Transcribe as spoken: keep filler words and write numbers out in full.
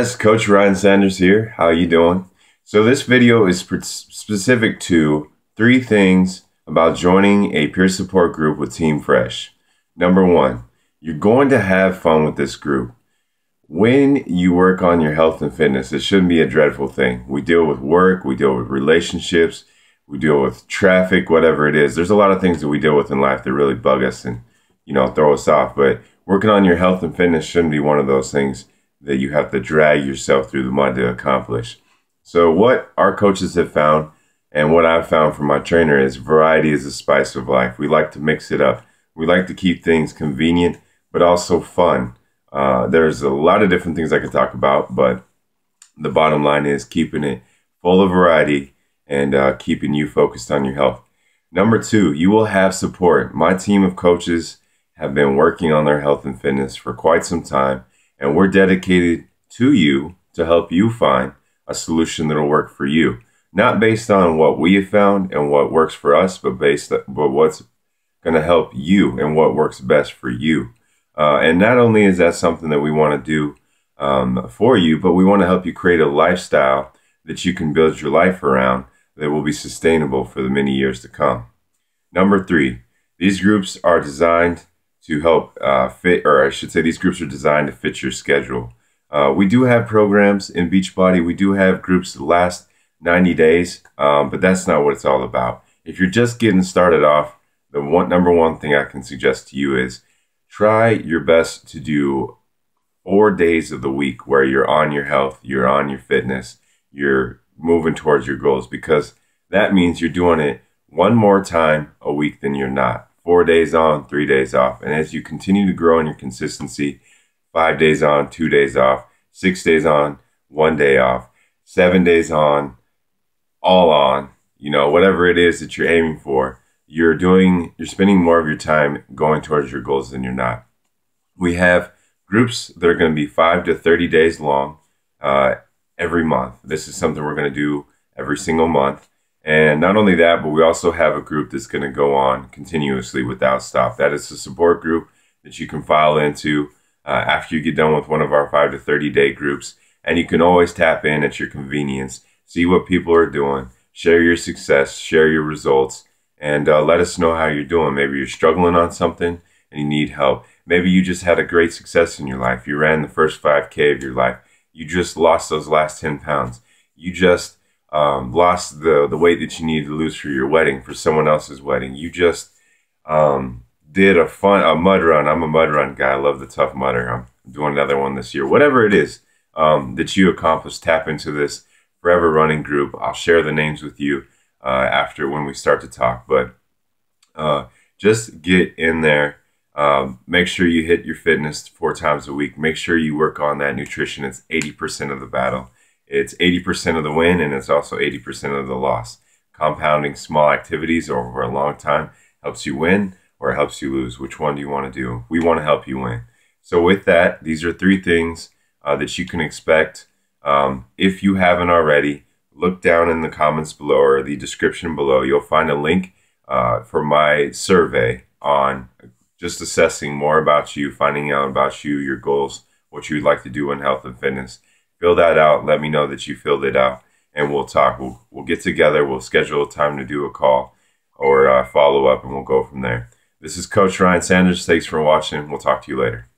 Yes, Coach Ryan Sanders here. How you doing? So this video is specific to three things about joining a peer support group with Team Fresh. Number one, you're going to have fun with this group. When you work on your health and fitness, it shouldn't be a dreadful thing. We deal with work, we deal with relationships, we deal with traffic, whatever it is. There's a lot of things that we deal with in life that really bug us and, you know, throw us off. But working on your health and fitness shouldn't be one of those things that you have to drag yourself through the mud to accomplish. So what our coaches have found and what I've found from my trainer is variety is the spice of life. We like to mix it up. We like to keep things convenient, but also fun. Uh, there's a lot of different things I could talk about, but the bottom line is keeping it full of variety and uh, keeping you focused on your health. Number two, you will have support. My team of coaches have been working on their health and fitness for quite some time. And we're dedicated to you to help you find a solution that'll work for you. Not based on what we have found and what works for us, but based on but what's going to help you and what works best for you. Uh, and not only is that something that we want to do um, for you, but we want to help you create a lifestyle that you can build your life around that will be sustainable for the many years to come. Number three, these groups are designed to help uh, fit, or I should say these groups are designed to fit your schedule. Uh, we do have programs in Beachbody. We do have groups that last ninety days, um, but that's not what it's all about. If you're just getting started off, the one, number one thing I can suggest to you is try your best to do four days of the week where you're on your health, you're on your fitness, you're moving towards your goals, because that means you're doing it one more time a week than you're not. Four days on, three days off. And as you continue to grow in your consistency, five days on, two days off, six days on, one day off, seven days on, all on, you know, whatever it is that you're aiming for, you're doing, you're spending more of your time going towards your goals than you're not. We have groups that are going to be five to thirty days long uh, every month. This is something we're going to do every single month. And not only that, but we also have a group that's going to go on continuously without stop. That is a support group that you can file into uh, after you get done with one of our five to thirty day groups. And you can always tap in at your convenience, see what people are doing, share your success, share your results, and uh, let us know how you're doing. Maybe you're struggling on something and you need help. Maybe you just had a great success in your life. You ran the first five K of your life. You just lost those last ten pounds. You just Um, lost the, the weight that you needed to lose for your wedding, for someone else's wedding. You just um, did a fun a mud run. I'm a mud run guy. I love the Tough Mudder. I'm doing another one this year. Whatever it is um, that you accomplished, tap into this forever running group. I'll share the names with you uh, after when we start to talk. But uh, just get in there. Um, make sure you hit your fitness four times a week. Make sure you work on that nutrition. It's eighty percent of the battle. It's eighty percent of the win, and it's also eighty percent of the loss. Compounding small activities over a long time helps you win or helps you lose. Which one do you want to do? We want to help you win. So with that, these are three things uh, that you can expect. Um, if you haven't already, look down in the comments below or the description below. You'll find a link uh, for my survey on just assessing more about you, finding out about you, your goals, what you'd like to do in health and fitness. Fill that out. Let me know that you filled it out, and we'll talk. We'll, we'll get together. We'll schedule a time to do a call or uh, follow up, and we'll go from there. This is Coach Ryan Sanders. Thanks for watching. We'll talk to you later.